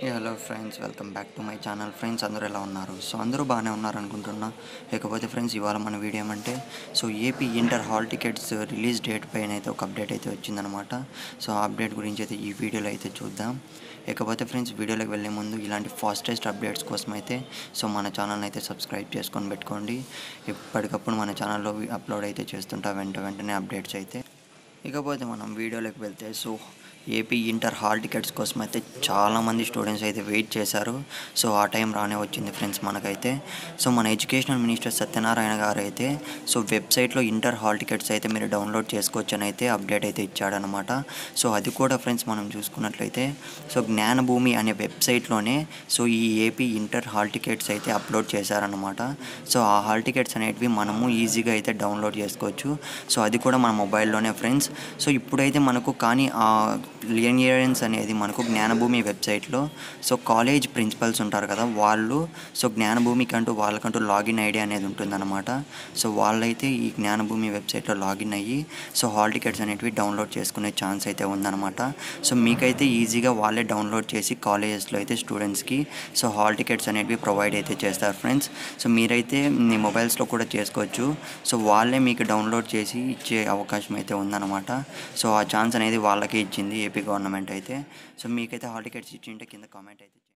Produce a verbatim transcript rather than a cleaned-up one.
Hello friends, welcome back to my channel. Friends, అందరూ ఎలా ఉన్నారు? సో అందరూ బాగానే ఉన్నారు అనుకుంటున్నా. లేకపోతే ఫ్రెండ్స్, ఇవాళ మన వీడియో ఏమంటే, so AP inter hall tickets release date పైన అయితే ఒక అప్డేట్ అయితే వచ్చిందనమాట. సో ఆ అప్డేట్ గురించి అయితే ఈ వీడియోలో అయితే చూద్దాం. లేకపోతే ఫ్రెండ్స్, వీడియోలోకి వెళ్ళే ముందు ఇలాంటి ఫాస్టెస్ట్ అప్డేట్స్ కోసం అయితే సో మన ఛానల్ని అయితే సబ్స్క్రైబ్ చేసుకొని పెట్టుకోండి. ఎప్పటికప్పుడు మన ఛానల్లో అప్లోడ్ అయితే చేస్తుంటా వెంట వెంటనే అప్డేట్స్ అయితే. ఇకపోతే మనం వీడియోలోకి వెళ్తే, so AP inter hall tickets కోసం అయితే చాలామంది స్టూడెంట్స్ అయితే వెయిట్ చేశారు. సో ఆ టైం రానే వచ్చింది ఫ్రెండ్స్ మనకైతే. సో మన ఎడ్యుకేషనల్ మినిస్టర్ సత్యనారాయణ గారు అయితే సో వెబ్సైట్లో ఇంటర్ హాల్ టికెట్స్ అయితే మీరు డౌన్లోడ్ చేసుకోవచ్చు అని అయితే అప్డేట్ అయితే ఇచ్చాడనమాట. సో అది కూడా ఫ్రెండ్స్ మనం చూసుకున్నట్లయితే సో జ్ఞానభూమి అనే వెబ్సైట్లోనే సో ఈ ఏపీ ఇంటర్ హాల్ టికెట్స్ అయితే అప్లోడ్ చేశారనమాట. సో ఆ హాల్ టికెట్స్ అనేటివి మనము ఈజీగా అయితే డౌన్లోడ్ చేసుకోవచ్చు. సో అది కూడా మన మొబైల్లోనే ఫ్రెండ్స్. సో ఇప్పుడైతే మనకు కానీ ఆ క్లియరెన్స్ అనేది మనకు జ్ఞానభూమి వెబ్సైట్లో సో కాలేజ్ ప్రిన్సిపల్స్ ఉంటారు కదా, వాళ్ళు సో జ్ఞానభూమికి అంటూ వాళ్ళకంటూ లాగిన్ ఐడి అనేది ఉంటుందన్నమాట. సో వాళ్ళైతే ఈ జ్ఞానభూమి వెబ్సైట్లో లాగిన్ అయ్యి సో హాల్ టికెట్స్ అనేటివి డౌన్లోడ్ చేసుకునే ఛాన్స్ అయితే ఉందన్నమాట. సో మీకైతే ఈజీగా వాళ్ళే డౌన్లోడ్ చేసి కాలేజెస్లో అయితే స్టూడెంట్స్కి సో హాల్ టికెట్స్ అనేటివి ప్రొవైడ్ అయితే చేస్తారు ఫ్రెండ్స్. సో మీరైతే మీ మొబైల్స్లో కూడా చేసుకోవచ్చు. సో వాళ్ళే మీకు డౌన్లోడ్ చేసి ఇచ్చే అవకాశం అయితే ఉందన్నమాట. సో ఆ ఛాన్స్ అనేది వాళ్ళకే ఇచ్చింది ఏపీ గవర్నమెంట్ అయితే. సో మీకైతే హాల్ టికెట్స్ ఇచ్చింటే కింద కామెంట్ అయితే